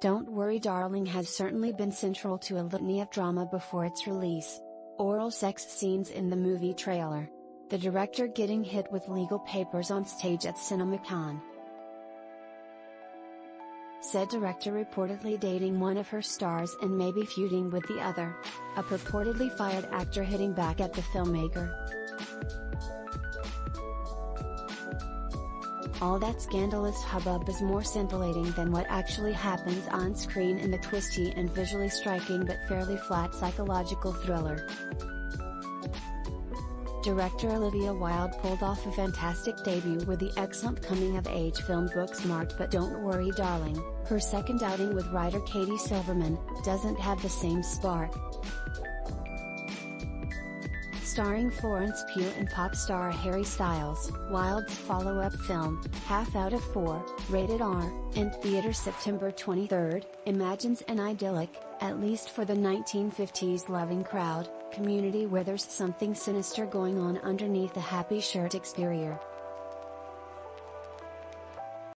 Don't Worry Darling has certainly been central to a litany of drama before its release. Oral sex scenes in the movie trailer. The director getting hit with legal papers on stage at CinemaCon. Said director reportedly dating one of her stars and maybe feuding with the other. A purportedly fired actor hitting back at the filmmaker. All that scandalous hubbub is more scintillating than what actually happens on screen in the twisty and visually striking but fairly flat psychological thriller. Director Olivia Wilde pulled off a fantastic debut with the excellent coming-of-age film Booksmart, but Don't Worry Darling, her second outing with writer Katie Silberman, doesn't have the same spark. Starring Florence Pugh and pop star Harry Styles, Wilde's follow-up film, Half Out of Four, rated R, in theaters September 23, imagines an idyllic, at least for the 1950s loving crowd, community where there's something sinister going on underneath the happy shirt exterior.